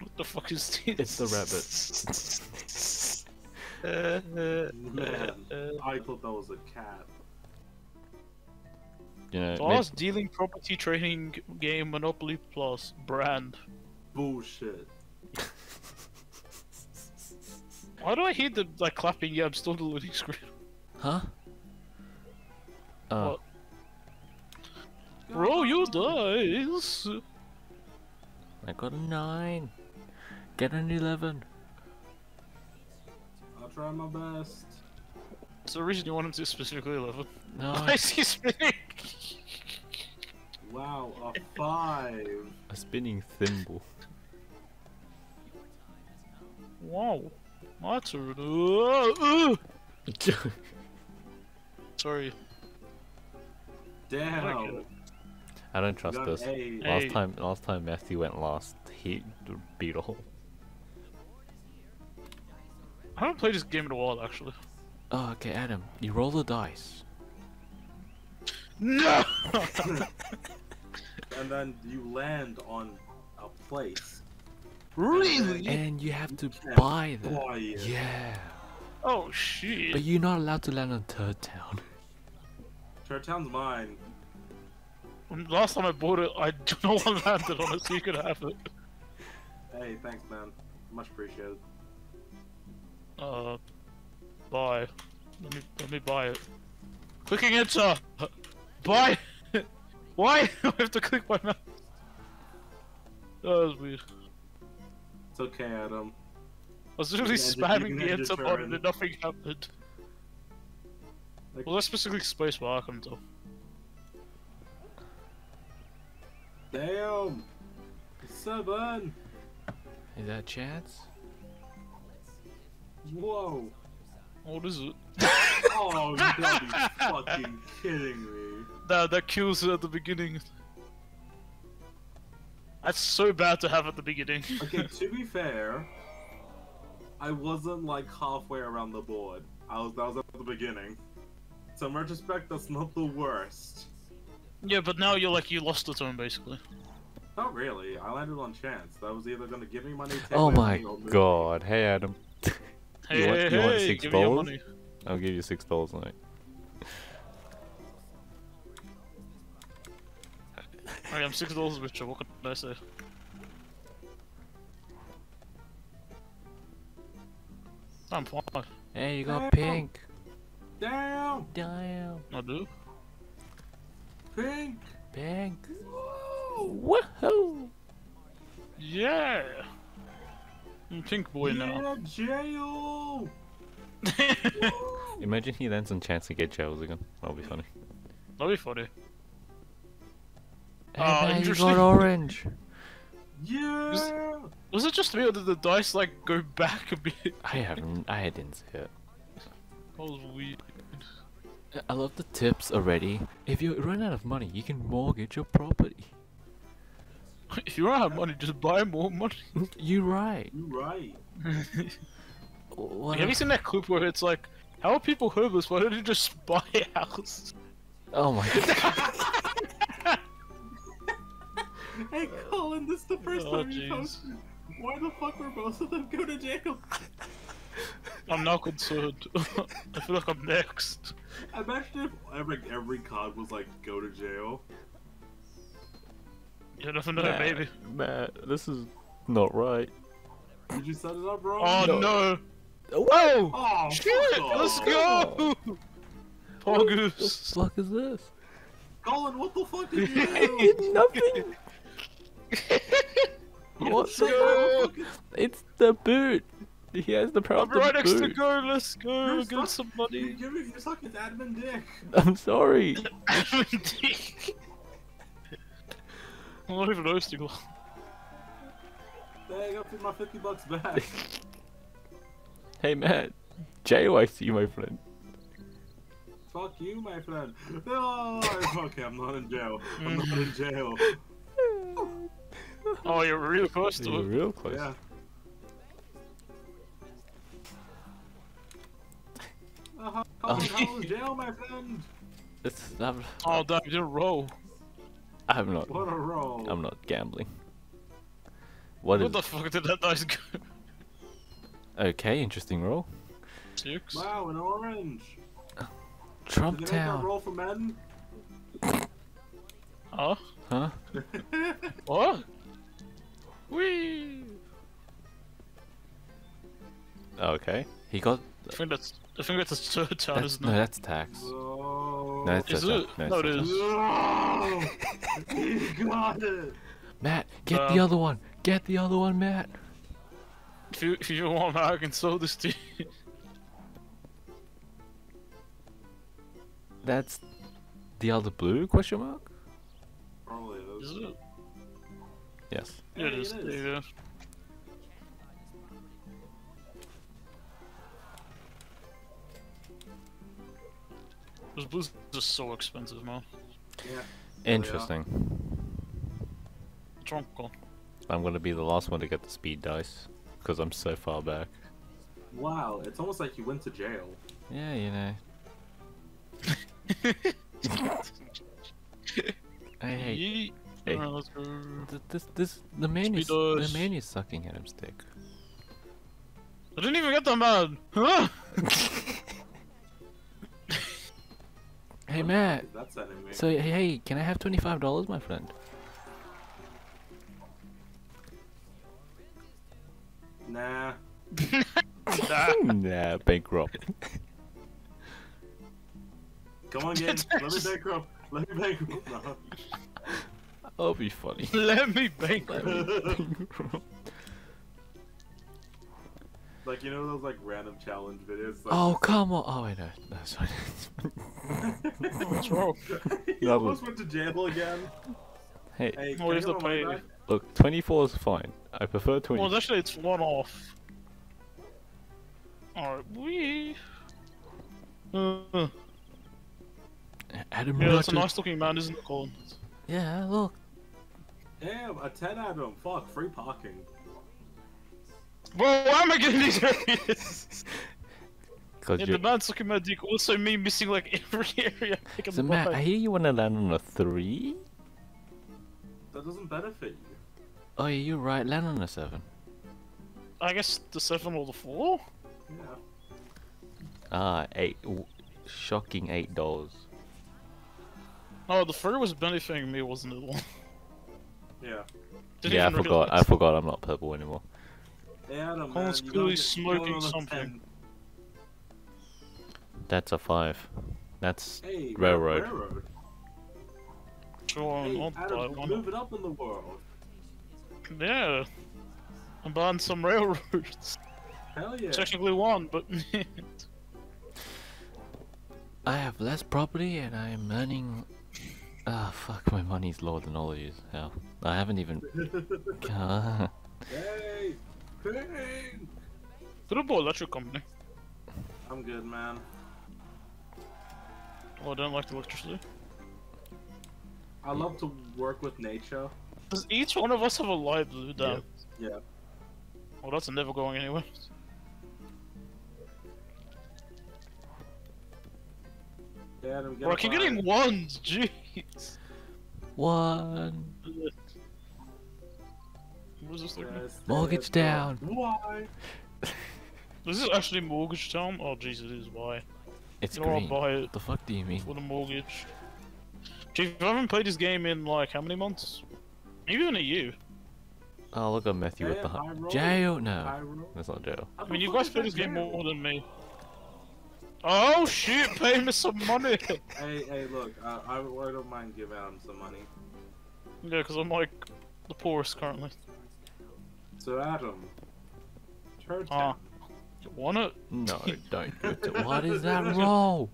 What the fuck is this? It's the rabbit. I thought that was a cat. You know, fast dealing property trading game Monopoly Plus brand. Bullshit. Why do I hear the like clapping? Yeah, I'm still on the loading screen. Huh? What? Bro, you dies. I got a 9. Get an 11. I'll try my best. What's the reason you want him to specifically 11? No. Why is he spinning? Wow, a 5. A spinning thimble. Wow. My turn. Sorry. Damn. I don't trust this. Eight. Last time Matthew went last, he beat all. I haven't played this game in a while, actually. Oh, okay, Adam. You roll the dice. No. And then you land on a place. Really? And you have to buy them. Yeah. Oh shit. But you're not allowed to land on Turd Town. Turd Town's mine. Last time I bought it, I no one landed on it, so you could have it. Hey, thanks, man. Much appreciated. Buy. Let me buy it. Clicking enter. Buy. Why? I have to click my mouse. That was weird. It's okay, Adam. I was literally spamming the enter button and nothing happened. Like, well, that's specifically space bar I though. Damn! It's so bad! Is that a chance? Whoa! What is it? Oh, you gotta be fucking kidding me. Nah, that kills it at the beginning. That's so bad to have at the beginning. Okay, to be fair, I wasn't like halfway around the board. That was at the beginning. So in retrospect, that's not the worst. Yeah, but now you're like, you lost the turn, basically. Not really, I landed on chance. That was either gonna give me money, oh my god, hey Adam. Hey, you want $6? I'll give you $6, mate. Alright, I'm $6 richer, what can I say? I'm fine. Hey, you got pink! Damn! Damn! I do. Pink! Pink! Whoa! Woohoo! Yeah! I'm pink boy now. Jail! Imagine he lands on chance to get jails again. That'll be funny. That'll be funny. Hey, you got orange. Yeah. Was it just me, or did the dice like go back a bit? I didn't see it. That was weird. I love the tips already. If you run out of money, you can mortgage your property. If you run out of money, just buy more money. You're right. You're right. Have you seen that clip where it's like, how are people homeless? Why don't you just buy a house? Oh my god. Hey Colin, this is the first time you posted. Why the fuck were both of them go to jail? I'm not concerned. I feel like I'm next. Imagine if every card was like, go to jail. You never know, baby. Matt, this is not right. Did you set it up wrong? Oh no! Whoa! Oh, shit! Let's go! Pogus! What the fuck is this? Colin, what the fuck did you do? It's nothing! What's the fuck? It's the boot. He has the problem. I'm right next to go. Let's go. You're get some money. You're stuck with admin dick. I'm sorry. Admin dick. I'm not even hosting one. Hey, I got my $50 back. Hey, Matt. JYC, my friend. Fuck you, my friend. No, okay, I'm not in jail. I'm not in jail. Oh, you're real close to it. You're real close. Yeah. How was jail, my friend? It's, oh, damn, you didn't roll. I'm not. What a roll. I'm not gambling. What the fuck did that dice go? Okay, interesting roll. Six. Wow, an orange. Trump Town. Did they make that roll for Madden? Huh? Huh? What? Whee! Okay. He got. I think that's his third turn, isn't it? No, that's tax. Whoa. No, that's third turn. No, it is. No! He got it! Matt, get the other one! Get the other one, Matt! If you want, Matt, I can sell this to you. That's the other blue, question mark? Probably it is. Is it? Yes. Yeah, it is. Yeah. Those blues are just so expensive, man. Yeah. Interesting. Drunko. I'm gonna be the last one to get the speed dice, because I'm so far back. Wow, it's almost like you went to jail. Yeah, you know. Hey, hey. Right, let's go. The man is sucking at him stick. I didn't even get that man! Huh? Hey Matt, so hey, can I have $25, my friend? Nah. Nah, bankrupt. Come on, gang. Let me bankrupt. Let me bankrupt. No. That'll be funny. Let me bankrupt. Like, you know those, like, random challenge videos? Like, oh, come on! Oh, wait, no. That's fine. What's wrong? He almost went to jail again. Hey, hey, what is the pay? Look, 24 is fine. I prefer 20. Well, actually, it's one off. Alright, we... Adam, yeah, that's a nice looking man, isn't it, Colin? Yeah, look. Damn, a 10 Adam. Fuck, free parking. Bro, why am I getting these areas? Yeah, the man's looking my dick, also me missing like every area. So Matt, I hear you wanna land on a 3? That doesn't benefit you. Oh yeah, you're right, land on a 7. I guess the 7 or the 4? Yeah. Ah, 8. Shocking $8. Oh, the 3 was benefiting me, wasn't it? Yeah. Yeah, I forgot I'm not purple anymore. Adam, Colin's clearly smoking something. That's a 5. That's hey, railroad. Sure, hey, Adam, I'm moving up in the world. Yeah, I'm buying some railroads. Hell yeah. Technically one, but I have less property and I'm earning. Ah, oh, fuck! My money's lower than all of you. Hell, I haven't even. Hey. Football electric company. I'm good, man. Oh, I don't like the electricity. I love to work with nature. Does each one of us have a light blue down? Yeah. Yeah. Well, that's never going anywhere. Yeah, bro, I keep getting ones, jeez. One. Mortgage down. Why? Is this actually mortgage down? Oh jeez, it is. Why? It's green. I'll buy it. The fuck do you mean? For the mortgage. Chief, I haven't played this game in like how many months? Even a year. Oh look at Matthew with the high jail. No, that's not jail. I mean, you guys played this game more than me. Oh shit! Pay me some money. Hey, look, I don't mind giving him some money. Yeah, because I'm like the poorest currently. So Adam, turn down. You want it? No, don't do it. What is that roll?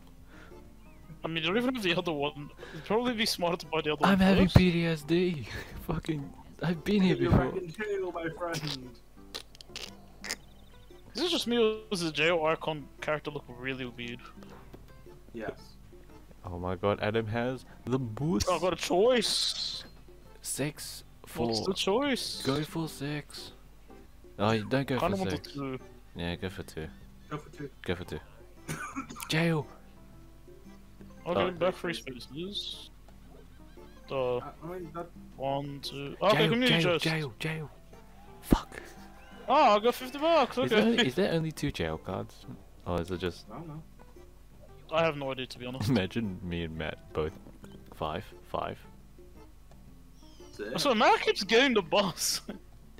I mean, you don't even have the other one. It'd probably be smarter to buy the other one. I'm having PTSD. Fucking, I've been here before. You're back in jail, my friend. Is this just me or does the jail icon character look really weird? Yes. Oh my god, Adam has the boost. I've got a choice. 6, 4. What's the choice? Go for 6. Oh, don't go for 6. Yeah, go for 2. Go for 2. Go for 2. Jail! Okay, back free spaces. One, two... Oh, jail, community chest. Jail. Fuck. Oh, I got 50 bucks, okay. Is there only 2 jail cards? Or is it just... I don't know. I have no idea, to be honest. Imagine me and Matt both... 5. So Matt keeps getting the boss.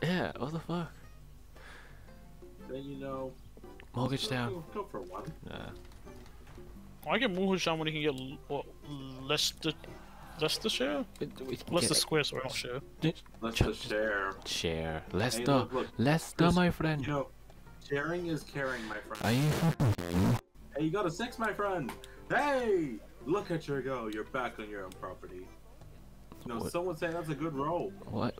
Yeah, what the fuck? Then you know... Mortgage down. Go for one. Nah. I get mortgage down when he can get... what? Leicestershire? Leicestershire, sorry, not share. Leicestershire. Share. Leicester. Hey, look. Leicester, my friend. You know, sharing is caring, my friend. Hey, you got a 6, my friend. Hey! Look at your go. You're back on your own property. No, what? Someone say that's a good roll. What?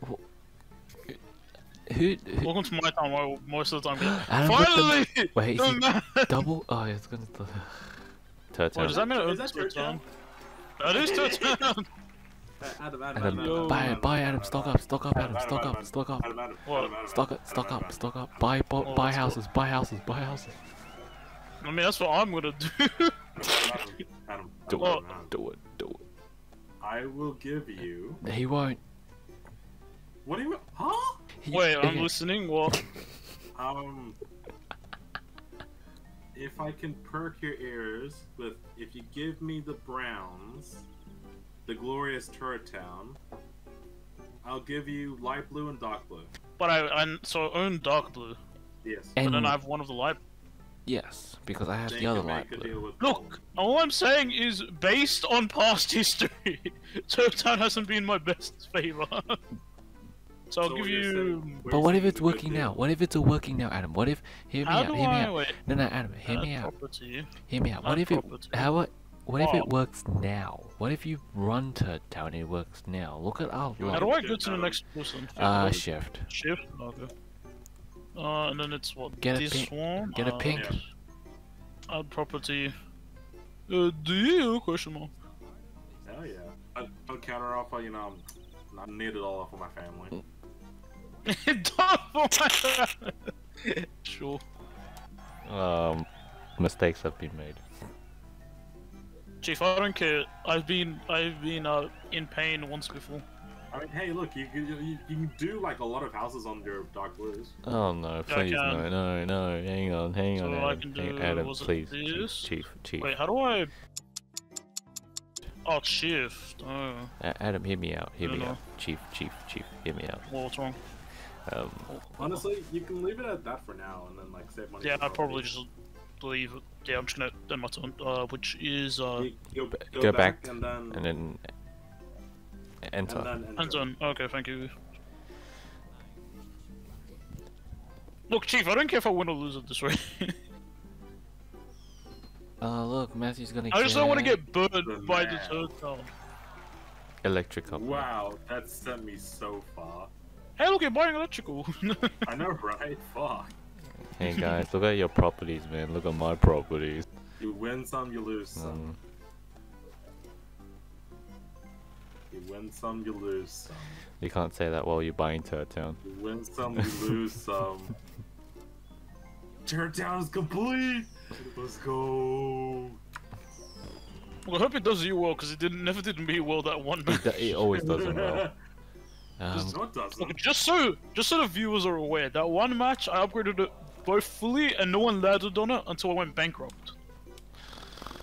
Who? Welcome to my town, where most of the time. Finally! Wait, double? Oh, it's gonna. Turtle. Wait, does that mean it opens your turn? That is Turtle! Adam, buy Adam, stock up, Adam, stock up. Stock up, buy houses. I mean, that's what I'm gonna do. Adam, do it. I will give you. He won't. What do you? Huh? Wait, I'm listening. What? If I can perk your ears with, if you give me the Browns, the glorious turret town, I'll give you light blue and dark blue. But I own dark blue. Yes. And then I have one of the light. Yes, because I have the other light blue. Look, all I'm saying is, based on past history, Turret Town hasn't been my best favor. So I'll give you... But what if it's working now? What if it's working now, Adam? What if... Hear me out. No, Adam, hear me out. What if it... What if it works now? What if you run Turret Town and it works now? Look at our... How do I go to the next person? Shift. Shift? Okay. And then it's what? Get this one? Get a pink. Yeah. Add property. Do you? Question mark. Hell yeah. I'll counter off, you know, I need it all off of my family. Sure. Mistakes have been made. Chief, I don't care. I've been in pain once before. I mean, hey, look, you do like a lot of houses on your dark blues. Oh no, please, yeah, no, hang on, so Adam, please, chief. Wait, how do I? Oh, shift. Oh. Adam, hear me out. Chief, hear me out. What's wrong? Honestly, you can leave it at that for now, and then like save money. Yeah, I probably just leave it. Yeah, I'm just gonna end my turn, which is go back and then enter. And then. Okay, thank you. Look, Chief, I don't care if I win or lose it this way. Look, Matthew's gonna. I just don't want to get burned by the turtle. Electrical. Wow, that sent me so far. Hey, look, you're buying electrical. I know, right? Fuck. Hey guys, look at your properties, man. Look at my properties. You win some, you lose some. You win some, you lose some. You can't say that while you're buying Turret Town. You win some, you lose some. Turret Town is complete! Let's go! Well, I hope it does you well, because it never did me well that one match. It always doesn't well. Look, just so the viewers are aware, that one match I upgraded it both fully and no one landed on it until I went bankrupt.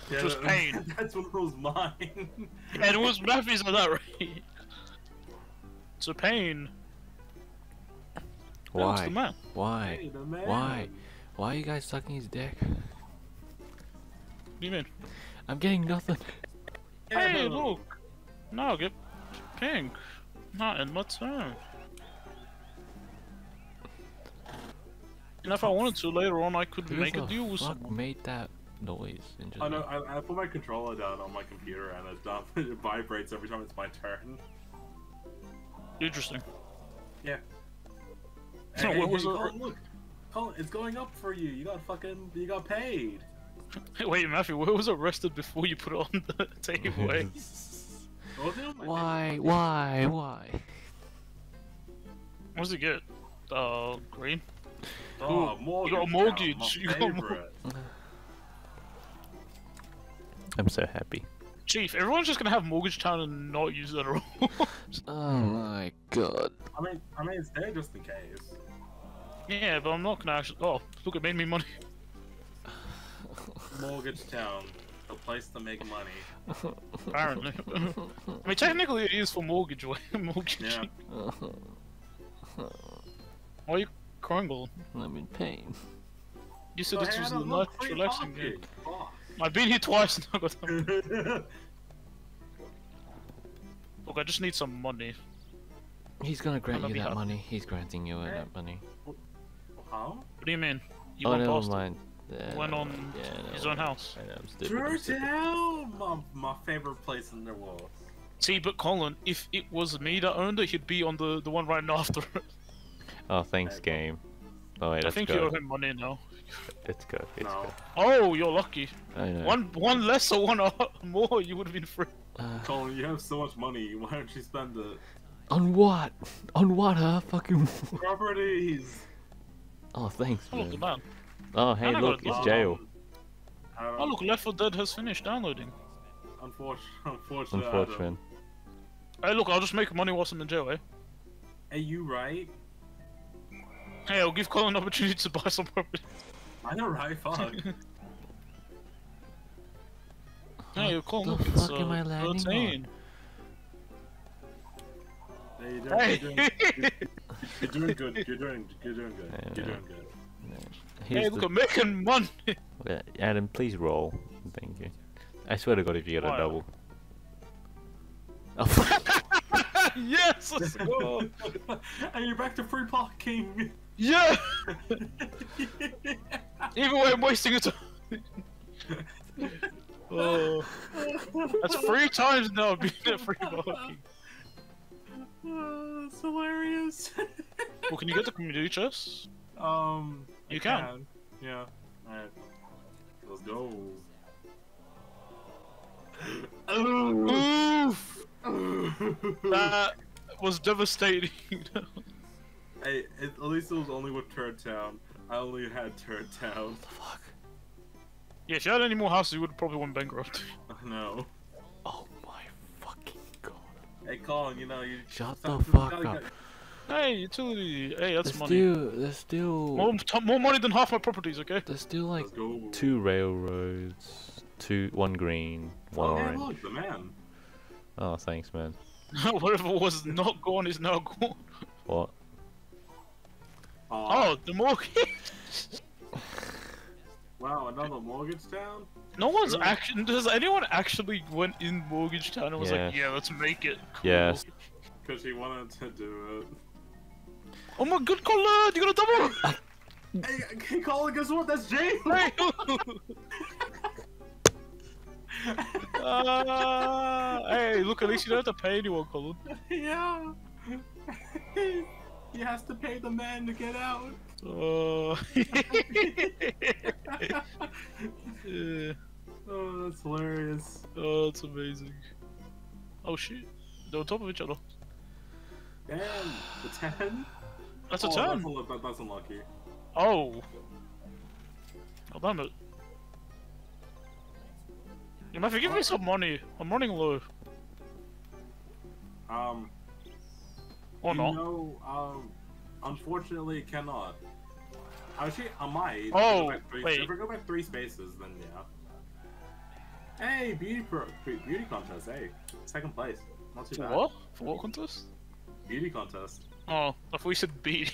Yeah, which was pain. That's what was mine. And it was Matthew's at that rate. It's a pain. Why? Why? Hey, why? Why are you guys sucking his dick? What do you mean? I'm getting nothing. Hey, look! No, get pink. Not in my turn. And if I wanted to later on, I could make a deal with someone. Made that noise. I know. I put my controller down on my computer and it vibrates every time it's my turn. Interesting. Yeah. Hey, what was it? Look, Colin, it's going up for you. You got paid. Wait, Matthew, where was it rested before you put it on the table? Why? What does it get? Green. Oh, mortgage. You got a mortgage. You got a mortgage. I'm so happy. Chief, everyone's just gonna have Mortgage Town and not use it at all. Oh my god. I mean, it's there just in case. Yeah, but I'm not gonna actually. Oh, look, it made me money. Mortgage Town, a place to make money. Apparently. I mean, technically it is for mortgage. Yeah. Why are you crying? I'm in pain. You said this was the most relaxing game. I've been here twice and I got time. Look, I just need some money. He's gonna grant you that money. He's granting you that money. How? What do you mean? You went past him. Went on his own house. Turtle! My favorite place in the world. See, but Colin, if it was me that owned it, he'd be on the one right after it. Oh, thanks, game. Oh, wait, I think you owe him money now. Let's go. Let's go. Oh, you're lucky. I know. One less or one more, you would have been free. Colin, you have so much money. Why don't you spend it? On what? On what? Huh? Fucking properties. Oh, thanks. Oh, look, man. Oh, hey, look, it's jail. Oh, look, Left 4 Dead has finished downloading. Unfortunately. Hey, look, I'll just make money whilst I'm in jail, eh? Are you right? Hey, I'll give Colin an opportunity to buy some property. I know, right? Fuck. Hey, Colin, look, it's 13. Hey, you're doing good. Hey, look, I'm making money! Adam, please roll. Thank you. I swear to god, if you get a double. Oh. Yes! Let's go! And you're back to free parking! Yeah! Even way I'm wasting it. Oh. That's 3 times now being at free parking. Oh, that's hilarious. Well, can you get the community chest? You can. Yeah. Alright. Let's go. Oof! That was devastating. Hey, at least it was only with Turd Town. I only had Turd Town. What the fuck? Yeah, if you had any more houses, you would probably went bankrupt. I know. Oh my fucking god. Hey, Colin, you know, you. Shut the fuck up. Hey, utility. Hey, that's money. There's still more money than half my properties, okay? There's still like 2 railroads, 1 green, 1 orange. Oh, look, the man. Oh, thanks, man. Whatever was not gone is now gone. What? Oh, the mortgage. Wow, another Mortgage Town? No one's actually. Does anyone actually went in Mortgage Town and was like, yeah, let's make it cool? Yeah. Because he wanted to do it. Oh my god, Colin! You got a double! Hey, Colin, guess what? That's Jay! Hey, look, at least you don't have to pay anyone, Colin. Yeah! He has to pay the man to get out! Oh, yeah. Oh, that's hilarious. Oh, that's amazing. Oh shit, they're on top of each other. Damn, the 10? That's a 10! That's unlucky. Oh! Oh, damn it. You might forgive me some money. I'm running low. Or not. No, unfortunately, cannot. Actually, I might. Oh, wait. If I go back 3 spaces, then yeah. Hey, beauty contest, hey. 2nd place. Not too bad. What? For what contest? Beauty contest. Oh, I thought you said beauty.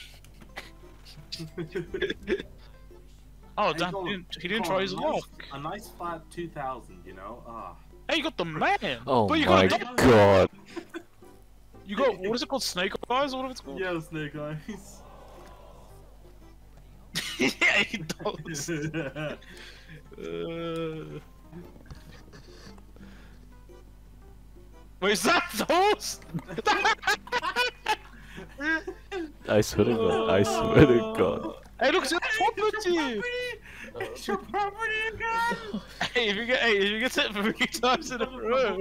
Oh, hey, damn, he didn't try his luck. A nice flat 2,000, you know? Hey, you got the man! Oh, but you my got god. You got, what is it called, Snake Eyes or whatever it's called? Yeah, Snake Eyes. Yeah, he does. Wait, is that those? I swear to god, I swear to god. Hey, look, it's your property! It's your property again! Hey, if you get hit 3 times in a row,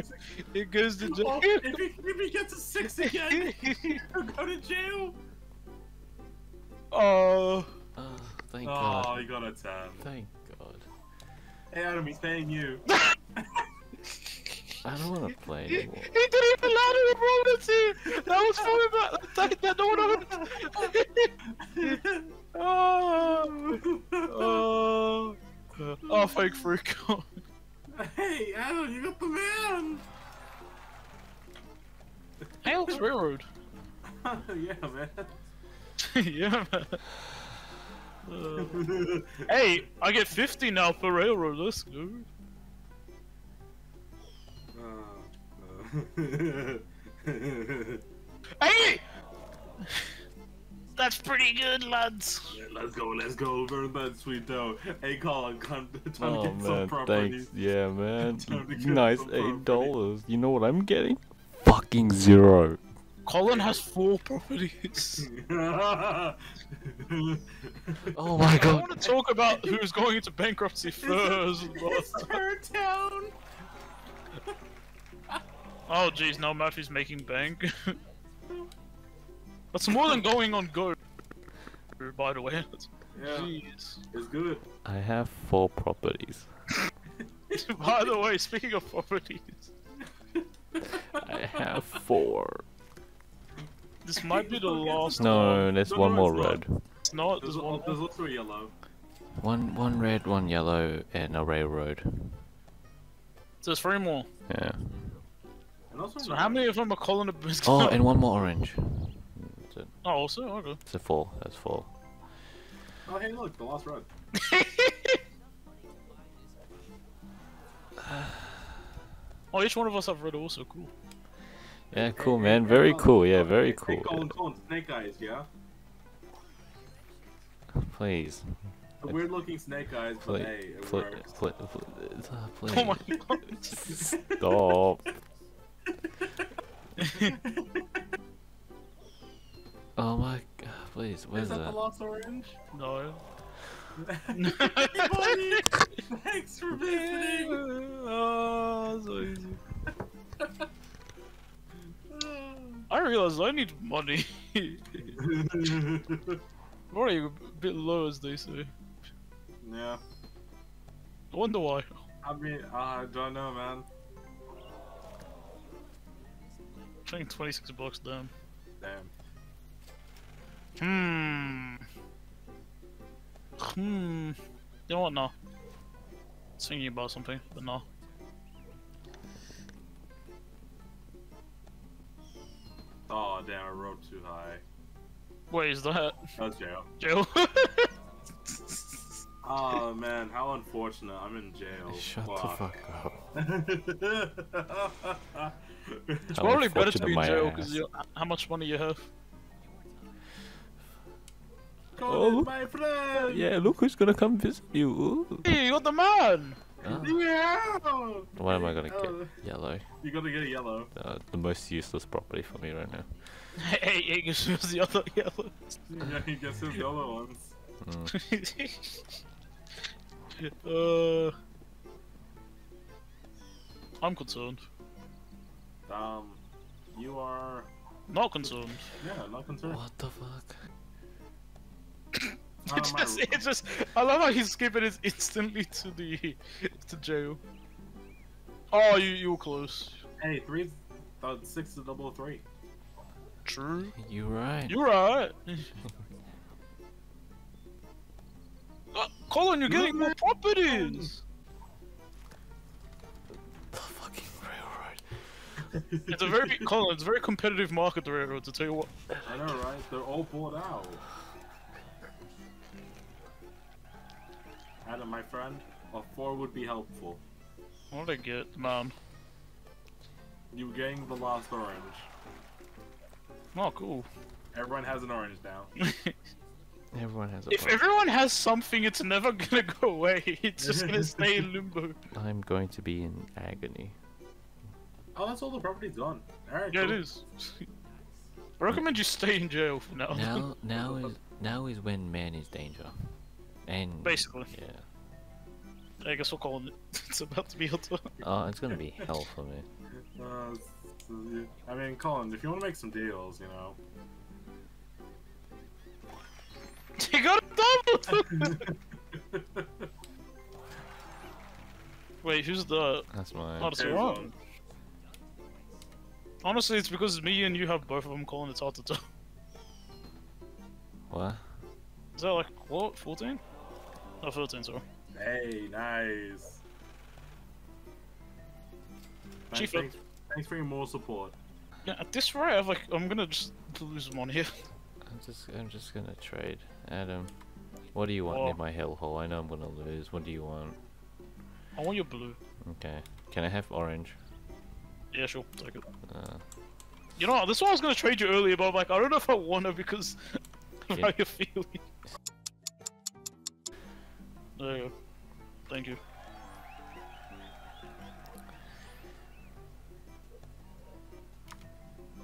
it goes to jail. Oh, if he gets a 6 again, he'll go to jail! Oh. Oh, thank god. Oh, he got a 10. Thank god. Hey, Adam, he's paying you. I don't want to play anymore. He didn't even ladder and rolled us here! That was for him! That one of Oh, fake freak. Hey, Alan, you got the man! Alex Railroad. Yeah, man. Yeah, man. Hey, I get 50 now per railroad, let's go. Hey! That's pretty good, lads. Yeah, let's go, burn that sweet dough. Hey, Colin, time to get some property. Yeah, man. Nice $8. You know what I'm getting? Fucking zero. Colin has 4 properties. Oh my god. I want to talk about who's going into bankruptcy first. It's her town. Oh jeez, now Murphy's making bank. That's more than going on Go, by the way. Yeah, jeez. It's good. I have 4 properties. By the way, speaking of properties. I have 4. This might be the last one. No, there's one more red. It's not, there's one also a yellow. One red, one yellow, and a railroad. So there's 3 more. Yeah. So how many of them are calling a biscuit? Oh, and one more orange. That's it. Oh, also? Okay. So 4, that's 4. Oh, hey look, the last road. Oh, each one of us have red also, cool. Yeah, cool man, very cool, yeah, very cool. Snake eyes, yeah? Please. A weird looking snake eyes, but hey, it works. Please. Oh my god. Stop. Oh my god, please, where's that? Is that the last orange? No. Hey, thanks for visiting! Oh, so easy. I realized I need money. Already a bit low, as they say. Yeah. I wonder why. I mean, I don't know, man. I think 26 bucks, damn. Damn. You know what, no. I was thinking about something, but no. Oh damn, I rode too high. What is that? That's jail. Jail? Oh man, how unfortunate, I'm in jail. Shut the fuck up. It's probably better to be in jail because how much money you have. Oh, my friend. Yeah, look who's gonna come visit you. Ooh. Hey, you're the man! Oh. Yeah. What am I gonna get? Yellow. You gotta get a yellow. The most useless property for me right now. Hey, he gets the other yellows. Yeah, he gets his yellow ones. Mm. I'm concerned. You are... not concerned. Yeah, not concerned. What the fuck? It just I love how he's skipping it instantly to jail. Oh, you were close. Hey, 3 × 6 is 3. True. You're right. You're right. Colin, you're getting more properties. The fucking railroad. It's a very Colin. It's a very competitive market. The railroad, to tell you what. I know, right? They're all bought out. Adam, my friend, a 4 would be helpful. What did I get, man? You getting the last orange. Oh, cool. Everyone has an orange now. Everyone has a orange. If everyone has something, it's never gonna go away. It's just gonna stay in limbo. I'm going to be in agony. Oh, that's all the property's gone. Alright, yeah, cool. It is. I recommend you stay in jail for now. Now is when man is danger. And basically, yeah. I guess we'll call it. It's about to be hell. Oh, it's gonna be hell for me. I mean, Colin, if you want to make some deals, you know. You got a double. Wait, who's the? That's mine. Oh, it's wrong. Honestly, it's because me and you have both of them calling it's hard to tell. What? Is that like, what, 14? Oh, 13, sorry. Hey, nice. Thanks for your more support. Yeah, at this rate, I have like, I'm gonna just lose one here. I'm just gonna trade. Adam, what do you want in my hellhole? I know I'm gonna lose. What do you want? I want your blue. Okay. Can I have orange? Yeah, sure. Take it. You know, this one I was gonna trade you earlier, but I'm like, I don't know if I want it because of how you're feeling. There you go. Thank you.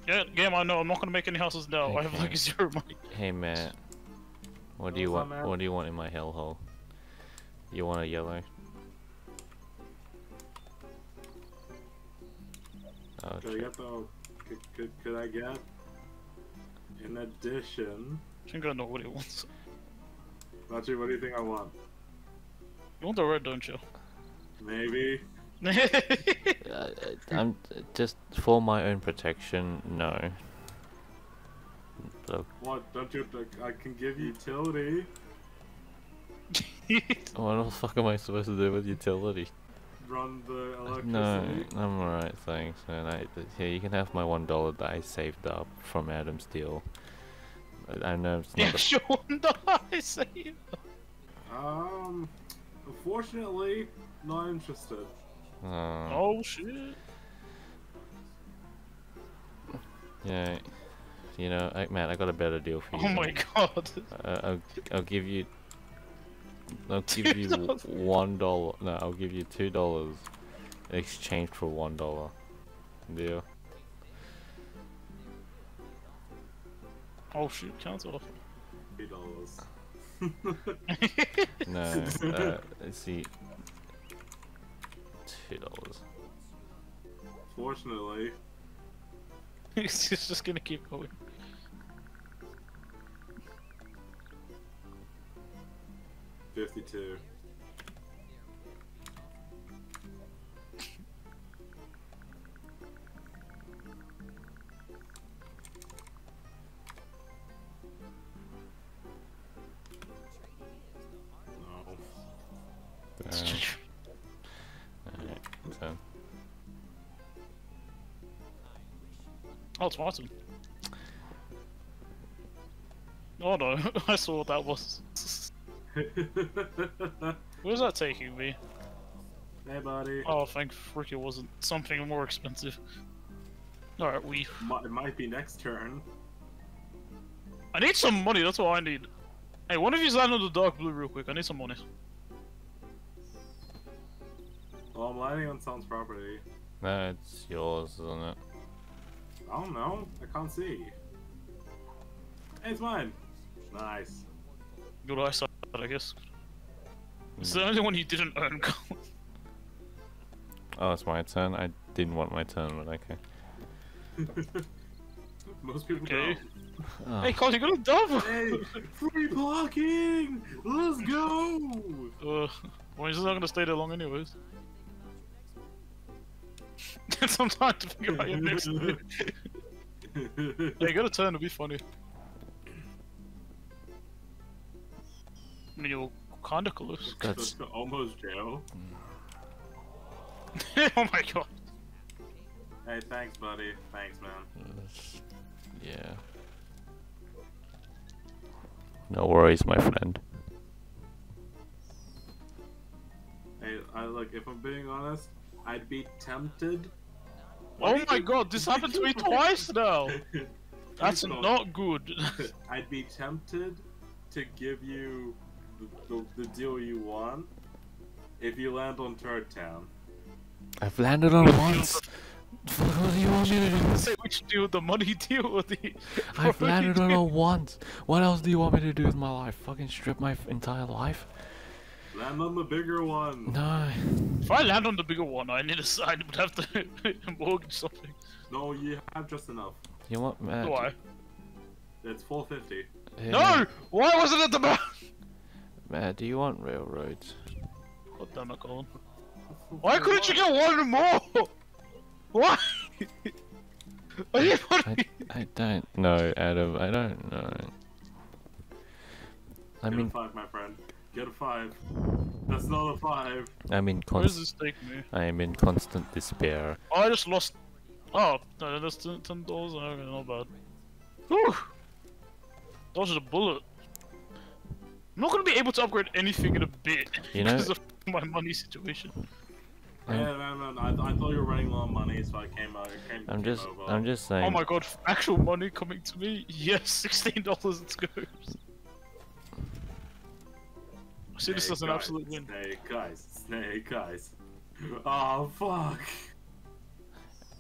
Yeah, I know. I'm not gonna make any houses now. Okay. I have like $0 money. Hey, Matt. What do you want? What do you want in my hellhole? You want a yellow? Oh, could I get? In addition, I think I know what he wants. Actually, what do you think I want? You want the red, don't you? Maybe. I'm just for my own protection. No. Look. What? Don't you? I can give utility. What the fuck am I supposed to do with utility? Run the electricity. No, I'm alright, thanks, man. Here, you can have my $1 that I saved up from Adam's deal. I know it's not. The actual $1 I saved. Unfortunately, not interested. Oh shit! Yeah, you know, man, I got a better deal for you. Oh my god! I'll give you. I'll give you $1. No, I'll give you $2 in exchange for $1 deal. Oh shoot! Counts off. $2. No, let's see. $2. Fortunately, it's just gonna keep going. $52. Oh, it's Martin. Oh no, I saw what that was. Where's that taking me? Hey, buddy. Oh, thank frick it wasn't something more expensive. Alright, we. It might be next turn. I need some money, that's all I need. Hey, one of you land on the dark blue real quick, I need some money. Well, I'm landing on Tom's property. No, it's yours, isn't it? I don't know. I can't see. Hey, it's mine. Nice. Good eyesight, I guess. It's the only one you didn't earn, Colin. Oh, it's my turn. I didn't want my turn, but okay. Most people don't. Oh. Hey, Colin, you got a double. Hey, free blocking. Let's go. Well, he's not gonna stay there long, anyways. Some time to figure out your next move. Yeah, you got a turn, it'll be funny. I mean, you're kinda close. That's almost jail. Oh my god. Hey, thanks, buddy. Thanks, man. Yeah. No worries, my friend. Hey, look, if I'm being honest, I'd be tempted. Oh my god, this happened to me twice now! That's not good. I'd be tempted to give you the deal you want if you land on Turd Town. I've landed on once! What do you want me to do? Say which deal, the money deal or the... I've landed on it once! What else do you want me to do with my life? Fucking strip my entire life? Land on the bigger one. No. If I land on the bigger one, I would have to mortgage something. No, you have just enough. You want Matt? Why? It's $4.50. Hey, no! Matt. Why wasn't it the man? Matt, do you want railroads? God damn it, Colin. Why couldn't you get one more? Why? I don't know, Adam. I don't know. I mean, get a 5, my friend. Get a 5. That's not a 5. I'm in constant despair. Oh, I just lost. Oh, no, that's 10 dollars. Okay, not bad. Whew! Dodged a bullet. I'm not gonna be able to upgrade anything in a bit. You know, because of my money situation. Yeah, no, I thought you were running low on money, so I came over. I'm just saying. Oh my god, actual money coming to me? Yes, $16, let's go. I see this as an absolute win. Snake, guys. Oh, fuck.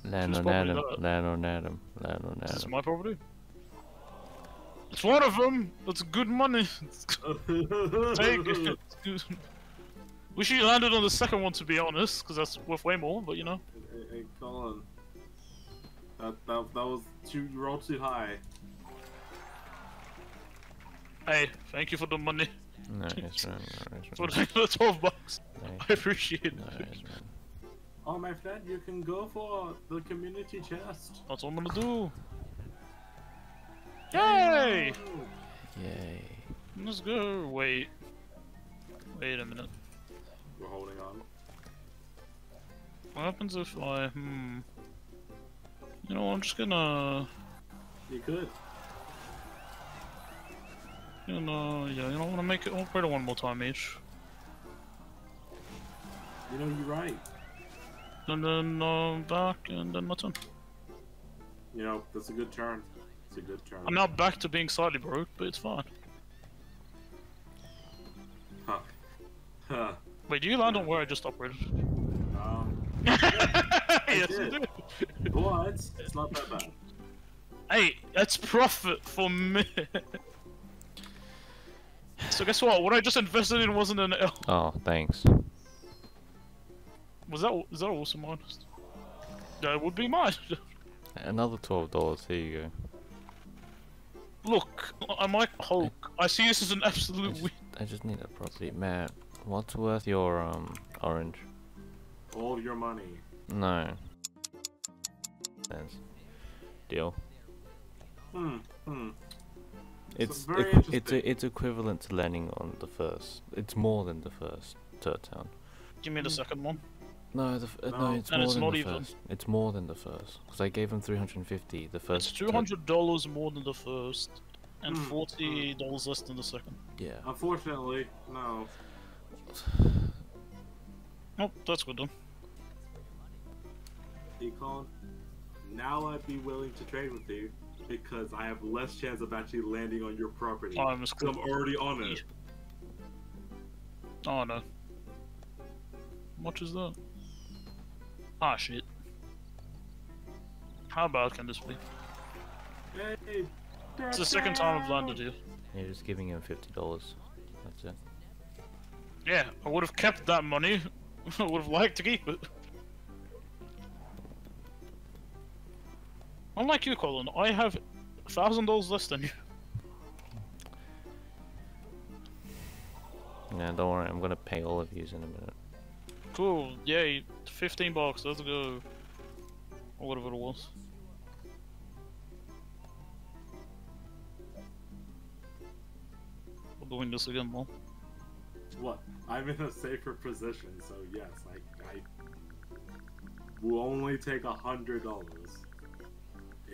Land on Adam. Is this my property? It's one of them! That's good money! Take it! Wish you landed on the second one, to be honest, because that's worth way more, but you know. Hey, Colin. That was too... you rolled too high. Hey, thank you for the money. No, it's wrong. For the 12 bucks. Nice. I appreciate it. No, oh, my friend, you can go for the community chest. That's what I'm gonna do. Yay! Yay. Let's go. Wait a minute. We're holding on. What happens if I... You know, I'm just gonna... You could. You know, yeah, you don't want to make it operator one more time each. You know, you're right. And then back, and then my turn. You know, that's a good turn. It's a good turn. I'm now back to being slightly broke, but it's fine. Huh. Wait, do you land on where I just operated? Yes, I did. But it's not that bad. Hey, that's profit for me. So guess what? What I just invested in wasn't an L. Oh, thanks. Is that also mine? That would be mine. Another $12. Here you go. Look, I'm like Hulk. I see this as an absolute win. I just need a property map. What's worth your orange? All your money. No. Sense. Deal. It's equivalent to landing on the first. It's more than the first turd town. Give me the second one. No, it's more than the first. It's more than the first because I gave him 350. The first. It's $200 more than the first, and $40 less than the second. Yeah. Unfortunately, no. Oh, that's good done. Econ, now I'd be willing to trade with you because I have less chance of actually landing on your property. Oh, I'm already on it. Oh no. How much is that? Ah shit. How bad can this be? Hey, it's the second time I've landed here. You're just giving him $50. That's it. Yeah, I would have kept that money. I would have liked to keep it. Unlike you, Colin, I have $1,000 less than you. Nah, don't worry, I'm gonna pay all of yous in a minute. Cool, yay, $15, let's go. Or whatever it was. We're doing this again, Mom. What? I'm in a safer position, so yes, I will only take $100,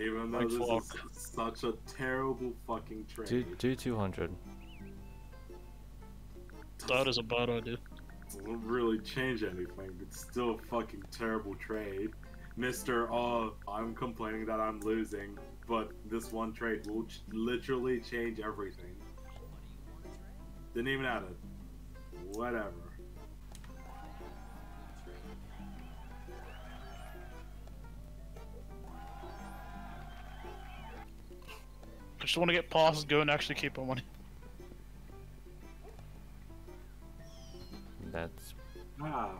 even though this is such a terrible fucking trade. Do 200. That is a bad idea. It won't really change anything. It's still a fucking terrible trade, Mister. Oh, I'm complaining that I'm losing, but this one trade will literally change everything. Didn't even add it. Whatever. I just want to get past, go and actually keep our money. That's... ah.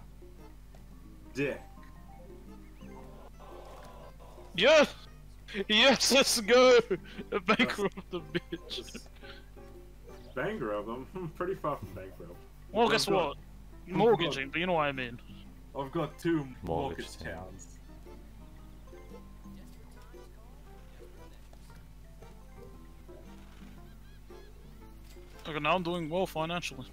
Dick. Yes! Yes, let's go! Bankrupt the bitch. Bankrupt? I'm pretty far from bankrupt. Well, guess what? Mortgaging, but you know what I mean. I've got 2 mortgage towns. Okay, now I'm doing well financially.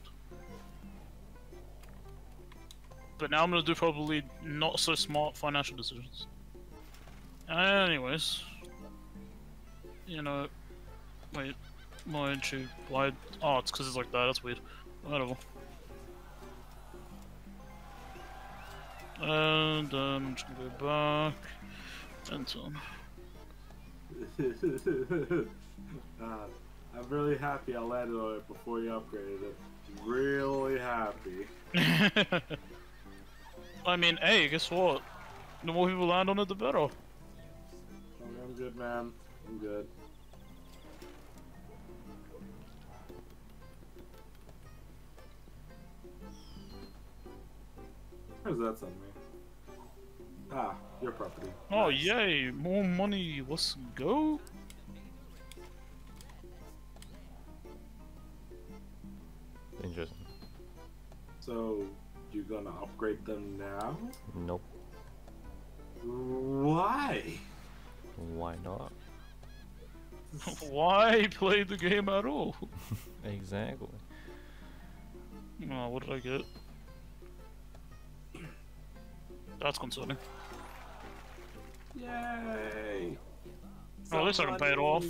But now I'm gonna do probably not so smart financial decisions. Anyways. You know... Wait. My tube. Why? Oh, it's because it's like that. That's weird. Whatever. And I'm just gonna go back. And so on. I'm really happy I landed on it before you upgraded it. Really happy. I mean, hey, guess what? The more people land on it, the better. I'm good, man. I'm good. Where's that send me? Ah, your property. Oh, nice. Yay! More money! Let's go! Interesting. So, you gonna upgrade them now? Nope. Why? Why not? Why play the game at all? Exactly. Oh, what did I get? That's concerning. Yay! Well, at least I can pay it off.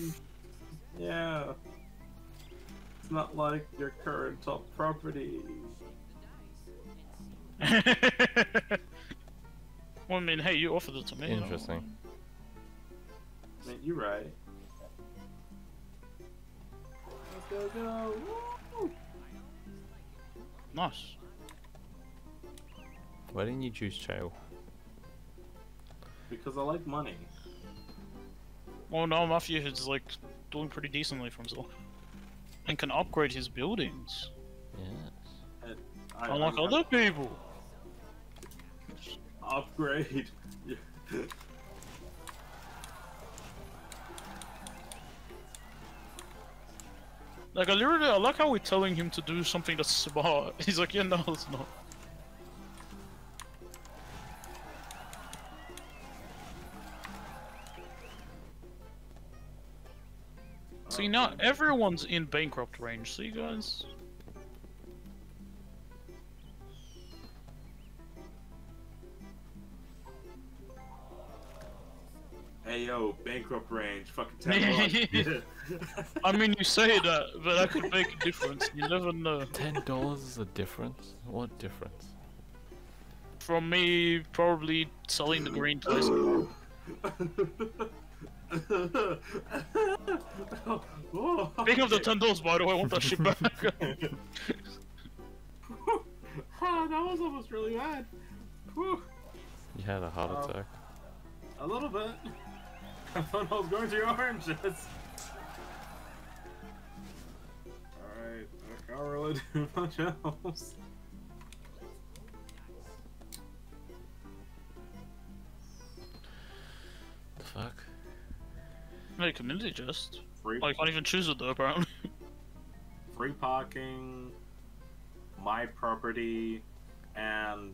Yeah. It's not like your current top property. Well, I mean, hey, you offered it to me. Interesting. I mean, you're right. Let's go, go! Woo! Nice. Why didn't you choose Chow? Because I like money. Well, no, Mafia is like doing pretty decently for himself. And can upgrade his buildings. Yes. Unlike other people! Upgrade! Like, I literally, I like how we're telling him to do something that's smart. He's like, yeah, no, it's not. See, now everyone's in bankrupt range, see guys? Hey yo, bankrupt range, fucking $10. I mean, you say that, but that could make a difference, you never know. $10 is a difference? What difference? From me probably selling the green place. Speaking of the $10, by the way, I want that shit back. Oh, that was almost really bad. Whew. You had a heart attack. A little bit. I thought I was going to your arms. Yes. Alright, I can't really do much else. The fuck? No, community just. Free like, I can't even choose it though, apparently. Free parking, my property, and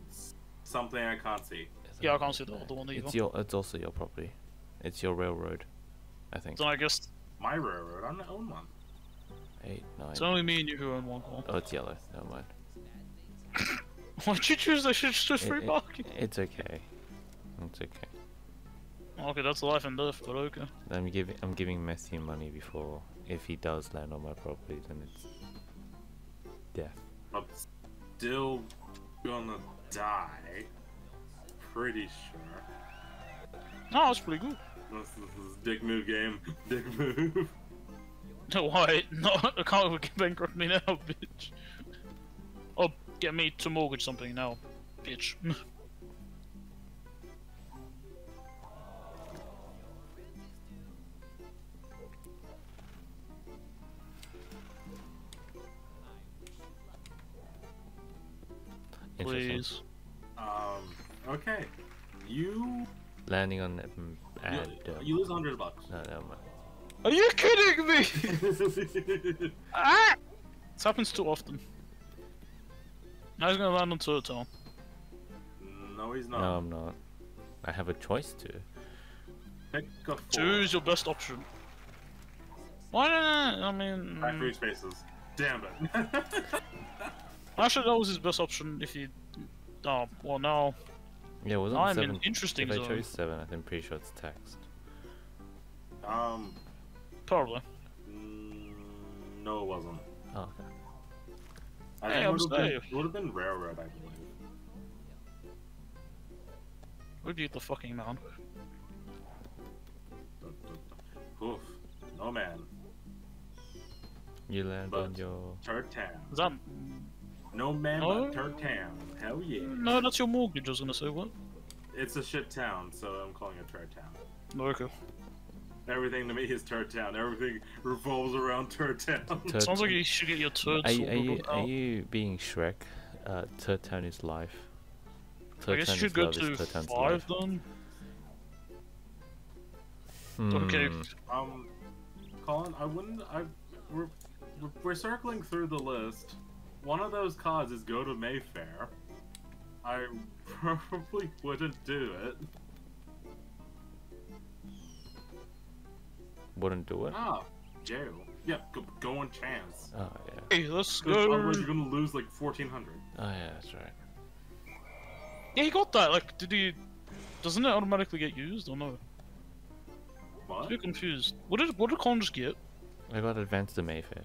something I can't see. Yeah, I can't see the one either. It's also your property. It's your railroad, I think. So I guess... My railroad? I don't own one. 8, 9... It's only me and you who own one. Oh, it's yellow. Never mind. Why'd you choose that shit just free parking? It's okay. It's okay. Okay, that's life and death, but okay. I'm giving Matthew money before. If he does land on my property, then it's death. I'm still gonna die. Pretty sure. No, that's pretty good. This is dick move game. Dick move. No, why? No, I can't bankrupt me now, bitch. Oh, get me to mortgage something now, bitch. Please. Okay. You... Landing on... you lose $100. No, never mind. Are you kidding me?! Ah! This happens too often. Now he's gonna land on Turtle. No, he's not. No, I'm not. I have a choice to. Pick a 4. Choose your best option. Why not? I mean... Free spaces. Damn it. Actually, that was his best option if you... Oh, well, now... Yeah, wasn't I'm seven. In interesting if zone. I chose 7, I'm pretty sure it's text. Probably. No, it wasn't. Oh, okay. Hey, it would have been railroad, I believe. We beat the fucking man. Oof. No man. You land but on your... Turtam. Is that... No man no? But Turtam. Hell yeah. No, that's your mortgage, I was gonna say, what? It's a shit town, so I'm calling it Turtam. Okay. Everything to me is Turtam. Everything revolves around Turtam. Sounds like you should get your turd. Are you being Shrek? Turtam is life. Turtam I guess you should go to 5 then? Okay. Colin, I wouldn't... We're circling through the list. One of those cards is go to Mayfair. I probably wouldn't do it. Wouldn't do it? Ah, jail. Yeah, go on chance. Oh, yeah. Hey, let's go. Otherwise you're gonna lose like 1400. Oh, yeah, that's right. Yeah, he got that. Like, did he... Doesn't it automatically get used or no? What? I'm too confused. What did Colin just get? I got advanced to Mayfair.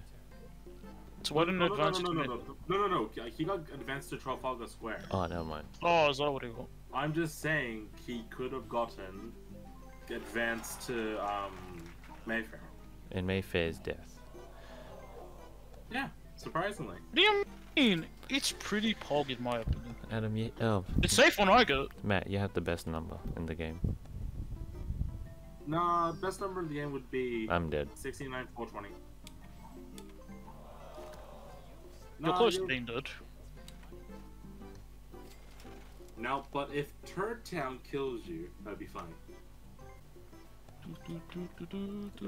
So why didn't advance to Mayfair? No. He got advanced to Trafalgar Square. Oh, never mind. Oh, is that what he got? I'm just saying he could have gotten advanced to Mayfair. And Mayfair's death. Yeah, surprisingly. What do you mean? It's pretty pog in my opinion. Adam, you... Oh. It's safe when I go. Matt, you have the best number in the game. Nah, best number in the game would be... I'm dead. 69,420. You're close to being dead. No, but if Turtown kills you, that'd be fine.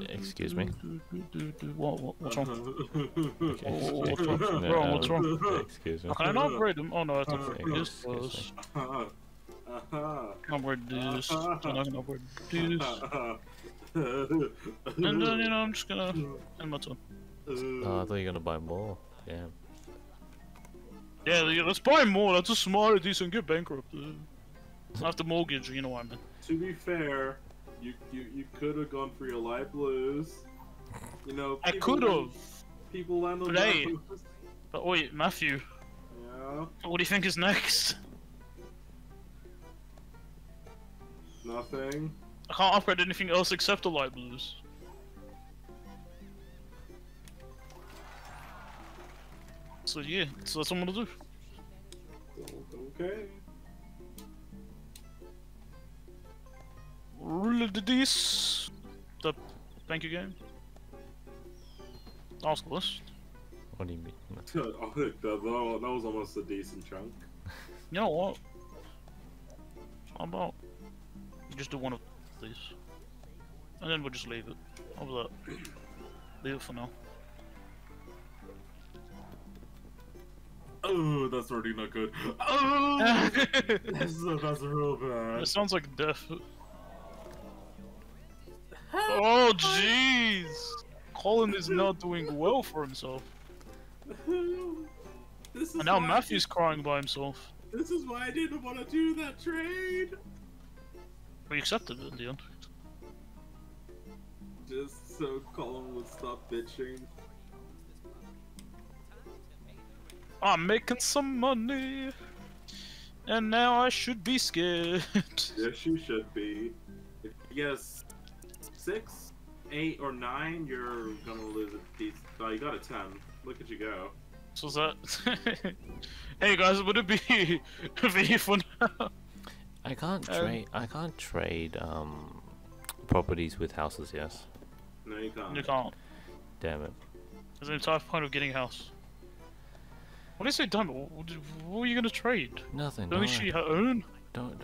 Excuse me? What's wrong? Okay. What's wrong? No, what's wrong? Excuse me. Can I not read them? Oh no, that's not read this. I'm worried this. I'm worried this. And then, you know, I'm just gonna end my turn. Oh, I thought you were gonna buy more. Damn. Yeah, let's buy more. That's a smart, decent, get bankrupt. After mortgage, you know what I mean. To be fair, you could have gone for your light blues. You know, I could have. People land on light blues. But wait, Matthew. Yeah. What do you think is next? Nothing. I can't upgrade anything else except the light blues. So yeah, so that's what I'm gonna do. Okay. Roll the dice. The thank you game. Ask list. What do you mean? That was almost a decent chunk. You know what? How about you just do one of these, and then we'll just leave it. Over that. Leave it for now. Oh, that's already not good. Oh, that's real bad. It sounds like death. Oh, jeez. Colin is not doing well for himself. This is and now Matthew's crying by himself. This is why I didn't want to do that trade. We accepted it in the end. Just so Colin would stop bitching. I'm making some money, and now I should be scared. Yes, you should be. If you guess 6, 8, or 9, you're gonna lose a piece. Oh, you got a 10. Look at you go. What's that? Hey guys, would it be for now? I can't trade. I can't trade properties with houses. Yes. No, you can't. You can't. Damn it. There's an entire point of getting a house. What did you say, damn it? What were you gonna trade? Nothing. Don't she her own? Don't.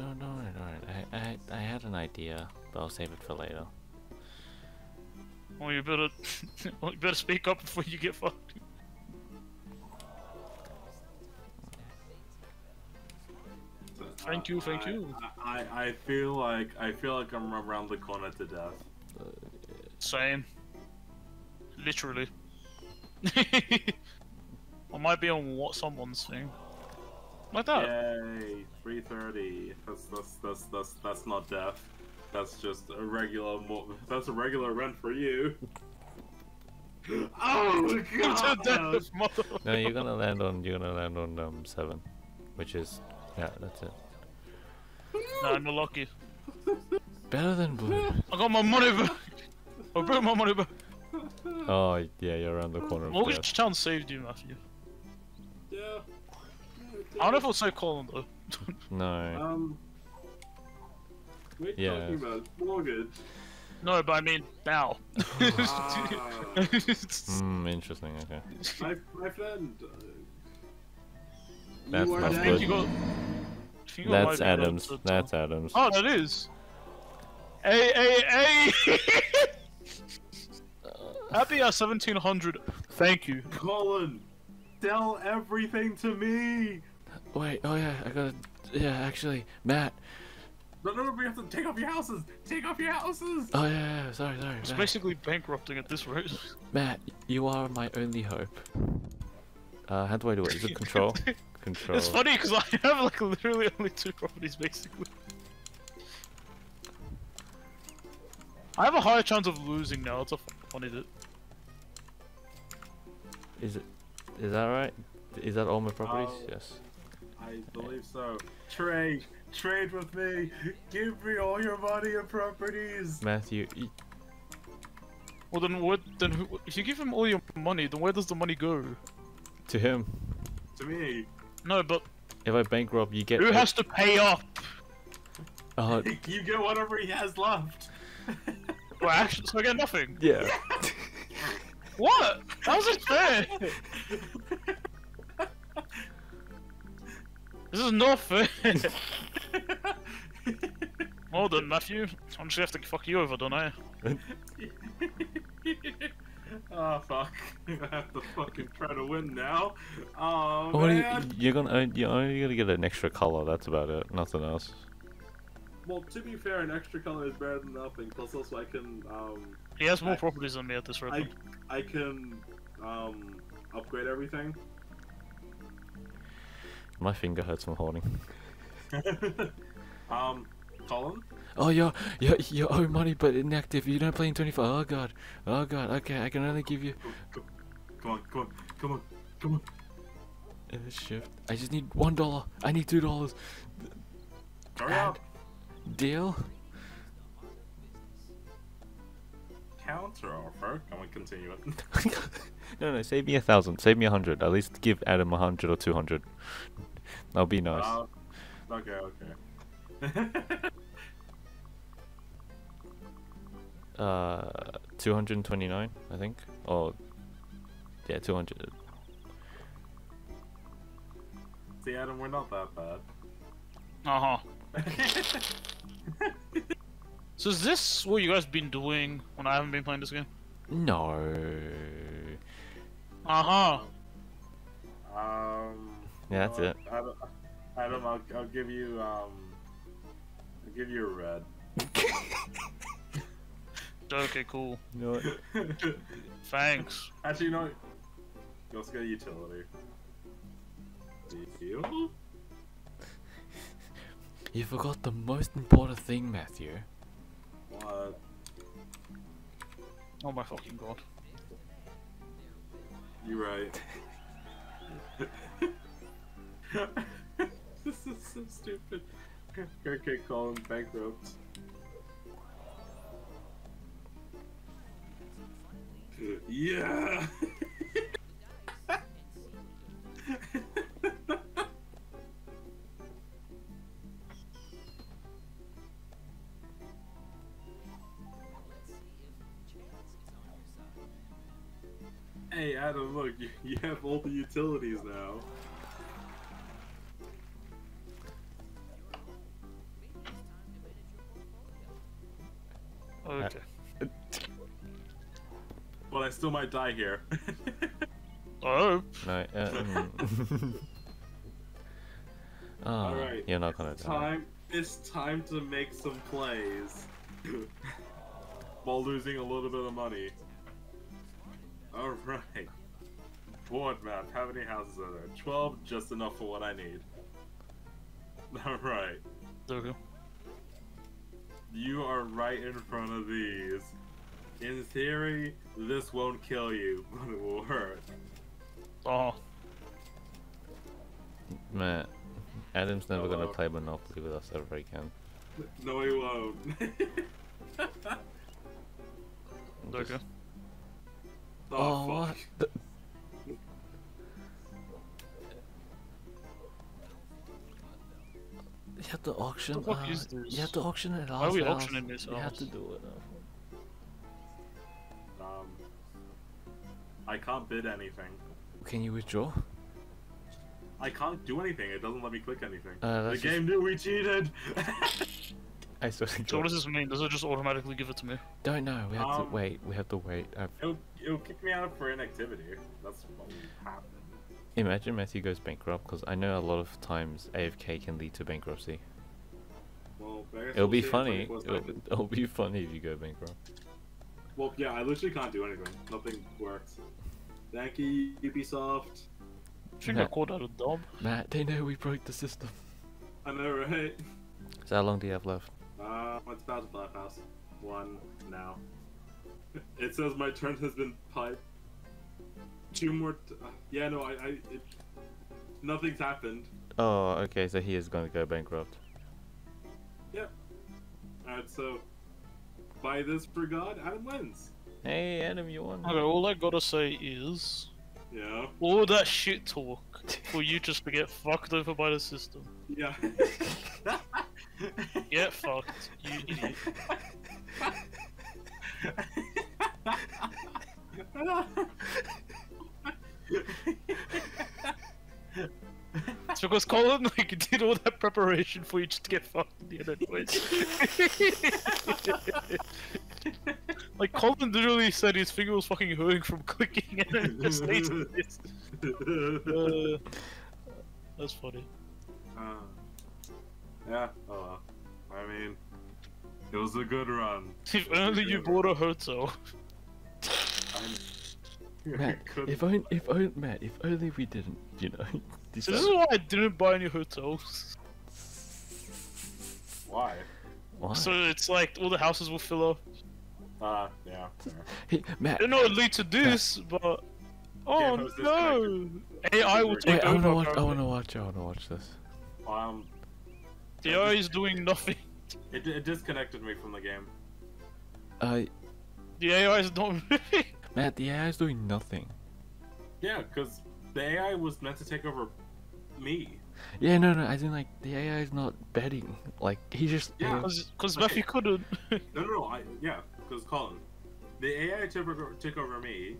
I had an idea, but I'll save it for later. Well, you better speak up before you get fucked. Thank you. I feel like I'm around the corner to death. Same. Literally. I might be on what someone's thing. Like that. Yay, 3:30. That's not death. That's just a regular. That's a regular rent for you. Oh God! No, you're gonna land on. You're gonna land on 7, which is yeah. That's it. No, I'm not lucky. Better than blue. I got my money back. I brought my money back. Oh yeah, you're around the corner. Mortgage Town saved you, Matthew. Yeah. I don't know if I'll save Colin though. No. We're talking about mortgage. No, but I mean now. Hmm, interesting. Okay. My friend. That's Adams. That's Adams. Oh, that is. Hey! Happy 1700. Thank you, Colin. Tell everything to me. Wait. Oh yeah, I gotta. Yeah, actually, Matt. No, we have to take off your houses! Take off your houses! Oh, yeah, sorry. It's Matt. Basically bankrupting at this rate. Matt, you are my only hope. How do I do it? Is it control? Control. It's funny because I have like literally only 2 properties basically. I have a higher chance of losing now, that's a funny bit. Is that right? Is that all my properties? Yes. I believe so. Trade with me. Give me all your money and properties. Matthew. Well then, what? Then who, if you give him all your money, then where does the money go? To him. To me. No, but if I bankrupt, you get. Who has to pay up? You get whatever he has left. Well, actually, so I get nothing. Yeah. What? How's it fair? This is not fair. Well done, Matthew. I'm just gonna have to fuck you over, don't I? Oh fuck! I have to fucking try to win now. Oh man! You're only gonna get an extra color. That's about it. Nothing else. Well, to be fair, an extra color is better than nothing. Plus, also I can. He has more properties than me at this rate. I can upgrade everything. My finger hurts from holding. Colin? Oh, you owe money but inactive. You don't play in 24. Oh god. Okay, I can only give you. Come on. And shift. I just need $1. I need $2. Hurry up. Deal. Counter offer. Can we continue it? No, save me 1,000. Save me 100. At least give Adam 100 or 200. That'll be nice. Okay. 229, I think. Or yeah, 200. See, Adam, we're not that bad. So is this what you guys been doing when I haven't been playing this game? No. Yeah, that's it. Adam, I'll give you I'll give you a red. Okay, cool. You know what? Thanks. Actually, no. You also got a utility. You forgot the most important thing, Matthew. What? Oh my fucking god. You're right. This is so stupid. Okay, Colin, bankrupt. Yeah. Hey Adam, look, you have all the utilities now. Okay. Well, I still might die here. Oh. No. Oh, all right. You're not gonna die. It's time to make some plays while losing a little bit of money. All right. board map. How many houses are there? 12, just enough for what I need. Alright. Okay. You are right in front of these. In theory, this won't kill you, but it will hurt. Oh. Man, Adam's never gonna play Monopoly with us ever again. No, he won't. Okay. Oh, fuck. What? You have to auction. What the fuck is this? You have to auction it. Why are we auctioning this? You have to do it. I can't bid anything. Can you withdraw? I can't do anything. It doesn't let me click anything. The game knew we cheated. I swear to God. So what does this mean? Does it just automatically give it to me? Don't know. We have to wait. We have to wait. It'll kick me out for inactivity. That's what happened. Imagine Matthew goes bankrupt, because I know a lot of times AFK can lead to bankruptcy. Well, it'll be funny. It'll be funny if you go bankrupt. Well, yeah, I literally can't do anything. Nothing works. Thank you, Ubisoft. Think I called out a dub. Matt, they know we broke the system. I know, right? So how long do you have left? It's about to bypass. 1 now. It says my turn has been piped. 2 more. Yeah, no, nothing's happened. Oh, okay, so he is going to go bankrupt. Yep. Alright, so by this regard, Adam wins. Hey, Adam, you won. Okay, all I gotta say is, yeah, all that shit talk for you just to get fucked over by the system. Yeah. Get fucked, you idiot. It's because Colin, like, did all that preparation for you just to get fucked in the end anyways. Like, Colin literally said his finger was fucking hurting from clicking and then just hated this. That's funny. Yeah, oh well. I mean, it was a good run. If only you bought a hotel. Matt, if only we didn't, you know. This is why I didn't buy any hotels. Why? Why? So it's like all the houses will fill up. Yeah. Hey, Matt. I don't know it leads to this, Matt. But oh no! AI will take over. I wanna watch this. The AI is doing nothing. It disconnected me from the game. The AI is not moving. Matt, the AI is doing nothing. Yeah, because the AI was meant to take over me. Yeah, no, I think, like, the AI is not betting. Like, he just... Yeah, because Matthew couldn't. Yeah, because Colin. The AI took over me.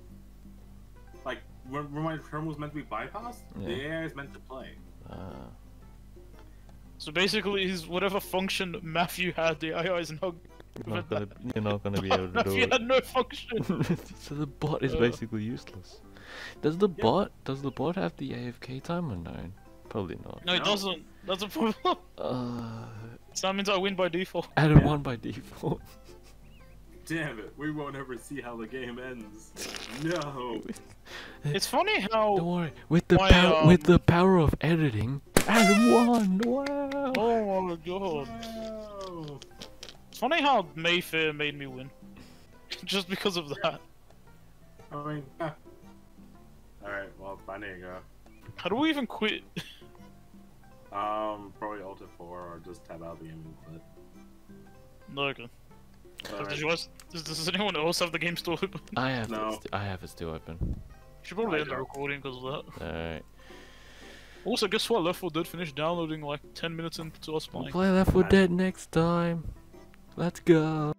Like, when my term was meant to be bypassed, yeah. The AI is meant to play. So basically, whatever function Matthew had, the AI is not... You're not gonna be able to do it. You had no function. So the bot is basically useless. Does the bot have the AFK time or no? Probably not. No, it doesn't. That's a problem. So that means I win by default. Adam won by default. Damn it! We won't ever see how the game ends. No. It's funny how. Don't worry. With the power of editing, Adam won. Wow. Oh my god. Wow. It's funny how Mayfair made me win. Just because of that. I mean, yeah. Alright, well, I need to go. How do we even quit? Probably Alt F4 or just tab out the game and quit. Okay. Does anyone else have the game still open? I have it still open. You should probably end the recording because of that. Alright. Also, guess what? Left 4 Dead finished downloading like 10 minutes into us playing. We'll play Left 4 Dead next time. Let's go.